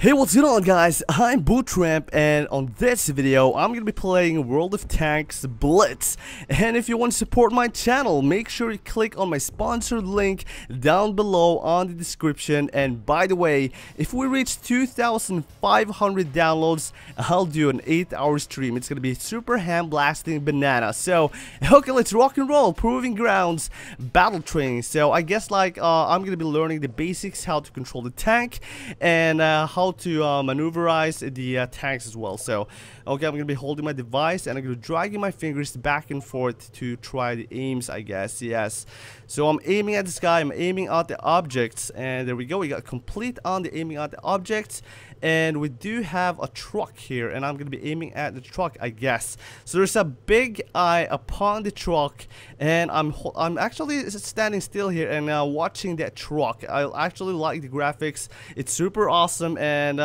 Hey, what's going on, guys? I'm Bootramp, and on this video I'm gonna be playing World of Tanks Blitz. And if you want to support my channel, make sure you click on my sponsored link down below on the description. And by the way, if we reach 2,500 downloads, I'll do an 8-hour stream. It's gonna be super ham blasting banana. So okay, let's rock and roll. Proving grounds, battle training. So I guess like I'm gonna be learning the basics, how to control the tank, and how to maneuverize the tanks as well. So okay, I'm gonna be holding my device and I'm gonna be dragging my fingers back and forth to try the aims, I guess. Yes, so I'm aiming at the sky, I'm aiming at the objects, and there we go. We got complete on the aiming at the objects, and we do have a truck here, and I'm gonna be aiming at the truck, I guess. So there's a big eye upon the truck, and I'm actually standing still here and watching that truck. I actually like the graphics, it's super awesome, and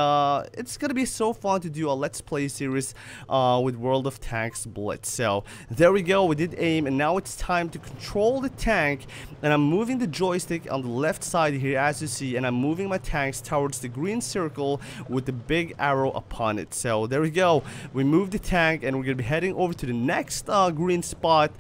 it's gonna be so fun to do a let's play series with World of Tanks Blitz. So there we go, we did aim, and now it's time to control the tank. And I'm moving the joystick on the left side here, as you see, and I'm moving my tanks towards the green circle with the big arrow upon it. So there we go, we moved the tank, and we're gonna be heading over to the next green spot.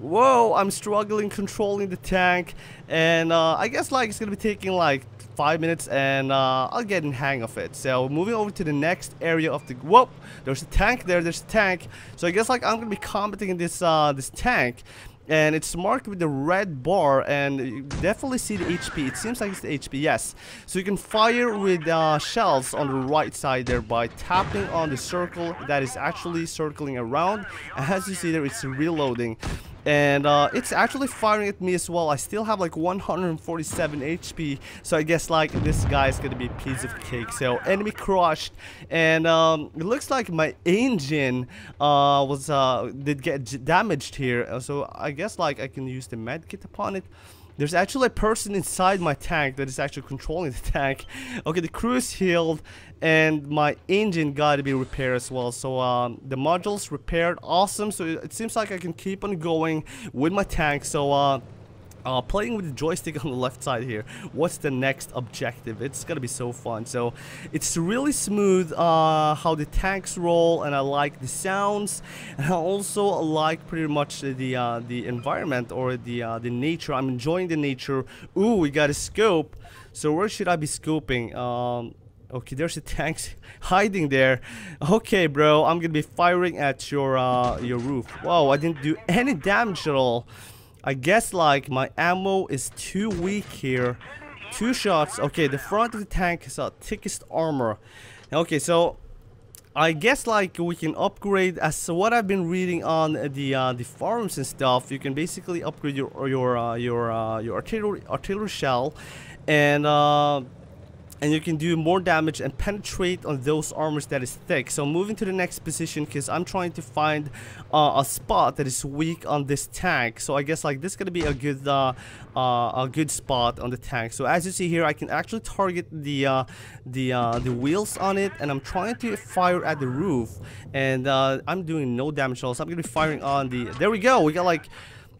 Whoa, I'm struggling controlling the tank, and I guess like it's gonna be taking like 5 minutes, and I'll get in hang of it. So moving over to the next area of the whoop, there's a tank there, there's a tank. So I guess like I'm gonna be combating this this tank, and it's marked with the red bar, and you definitely see the HP. It seems like it's the HP, yes. So you can fire with shells on the right side there by tapping on the circle that is actually circling around. As you see there, it's reloading, and it's actually firing at me as well. I still have like 147 HP, so I guess like this guy is gonna be a piece of cake. So enemy crushed, and it looks like my engine did get damaged here, so I guess like I can use the medkit upon it. There's actually a person inside my tank that is actually controlling the tank. Okay, the crew is healed, and my engine got to be repaired as well. So the modules repaired, awesome. So it seems like I can keep on going with my tank. So playing with the joystick on the left side here, what's the next objective? It's gonna be so fun. So it's really smooth how the tanks roll, and I like the sounds, and I also like pretty much the environment, or the nature. I'm enjoying the nature. Ooh, we got a scope. So where should I be scoping? Okay, there's the tanks hiding there. Okay, bro, I'm gonna be firing at your roof. Whoa, I didn't do any damage at all. I guess like my ammo is too weak here. 2 shots. Okay, the front of the tank is our thickest armor. Okay, so I guess like we can upgrade, as what I've been reading on the forums and stuff. You can basically upgrade your artillery shell, and you can do more damage and penetrate on those armors that is thick. So moving to the next position, because I'm trying to find a spot that is weak on this tank. So I guess like this is gonna be a good spot on the tank. So as you see here, I can actually target the wheels on it, and I'm trying to fire at the roof, and I'm doing no damage at all. So I'm gonna be firing on the, there we go, we got like,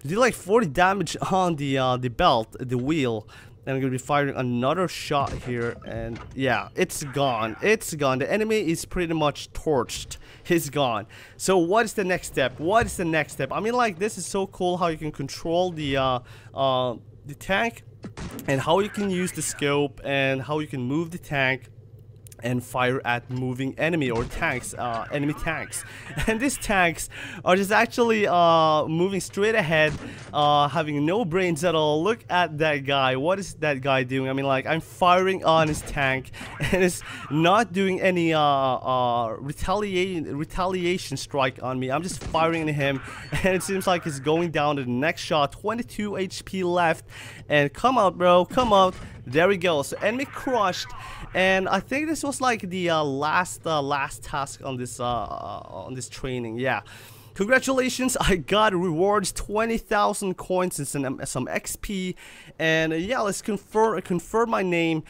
did like 40 damage on the belt, the wheel. And I'm gonna be firing another shot here, and yeah, it's gone. It's gone. The enemy is pretty much torched. He's gone. So what is the next step? What is the next step? I mean, like, this is so cool how you can control the tank, and how you can use the scope, and how you can move the tank and fire at moving enemy or tanks, enemy tanks. And these tanks are just actually moving straight ahead, having no brains at all. Look at that guy. What is that guy doing? I mean, like, I'm firing on his tank, and it's not doing any retaliation strike on me. I'm just firing at him, and it seems like he's going down to the next shot. 22 HP left, and come out, bro, come out. There we go. So enemy crushed, and I think this was like the last task on this training. Yeah, congratulations, I got rewards, 20,000 coins and some XP, and yeah, let's confirm my name.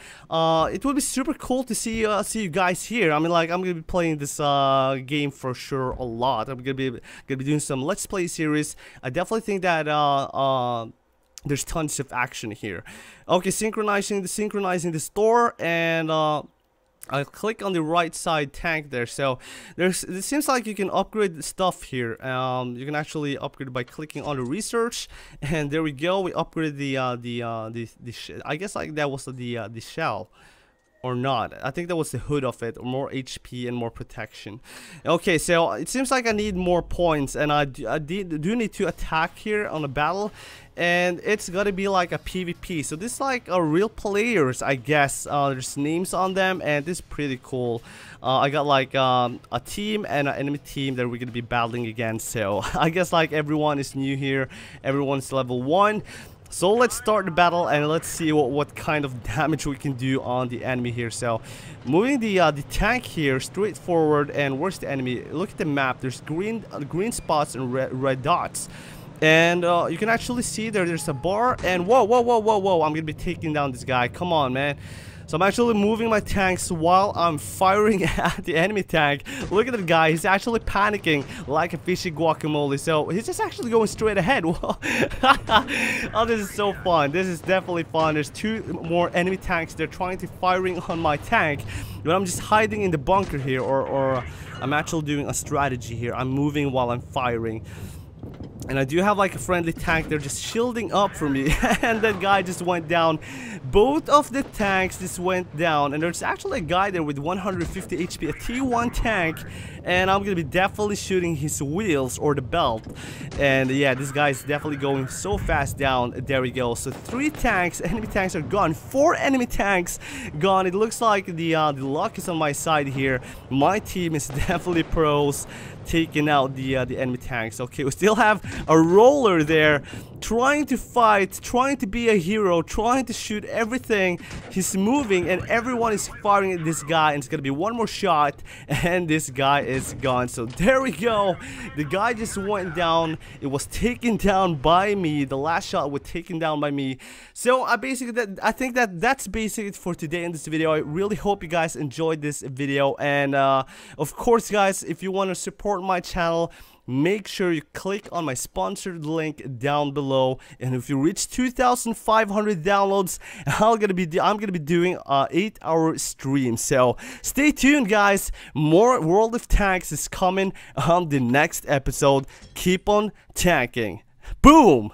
It would be super cool to see you guys here. I mean, like, I'm gonna be playing this game for sure a lot. I'm gonna be doing some let's play series. I definitely think that there's tons of action here. Okay, synchronizing the store, and click on the right side tank there. So it seems like you can upgrade stuff here. You can actually upgrade by clicking on the research, and there we go. We upgrade I guess like that was the shell. Or not. I think that was the hood of it, or more HP and more protection. Okay, so it seems like I need more points, and I do need to attack here on a battle, and it's gonna be like a PvP. So this is like a real players, I guess. There's names on them, and this is pretty cool. I got like a team and an enemy team that we're gonna be battling against. So I guess like everyone is new here. Everyone's level 1. So let's start the battle and let's see what kind of damage we can do on the enemy here. So moving the tank here straight forward, and where's the enemy? Look at the map. There's green spots and red dots. And you can actually see there's a bar, and whoa, I'm gonna be taking down this guy. Come on, man. So I'm actually moving my tanks while I'm firing at the enemy tank. Look at that guy, he's actually panicking like a fishy guacamole. So he's just actually going straight ahead. Oh, this is so fun. This is definitely fun. There's 2 more enemy tanks. They're trying to firing on my tank, but I'm just hiding in the bunker here, or I'm actually doing a strategy here. I'm moving while I'm firing. And I do have like a friendly tank. They're just shielding up for me. And that guy just went down. Both of the tanks just went down. And there's actually a guy there with 150 HP, a T1 tank. And I'm gonna be definitely shooting his wheels or the belt. And yeah, this guy is definitely going so fast down. There we go. So 3 tanks, enemy tanks are gone. 4 enemy tanks gone. It looks like the luck is on my side here. My team is definitely pros, taking out the enemy tanks. Okay, we still have a roller there, trying to fight, trying to be a hero, trying to shoot everything. He's moving and everyone is firing at this guy, and it's gonna be 1 more shot, and this guy is gone. So there we go. The guy just went down. It was taken down by me. The last shot was taken down by me. So I think that's basically it for today in this video. I really hope you guys enjoyed this video, and of course guys, if you want to support my channel, make sure you click on my sponsored link down below, and if you reach 2,500 downloads, I'm gonna be doing a 8-hour stream. So stay tuned guys, more World of Tanks is coming on the next episode. Keep on tanking. Boom.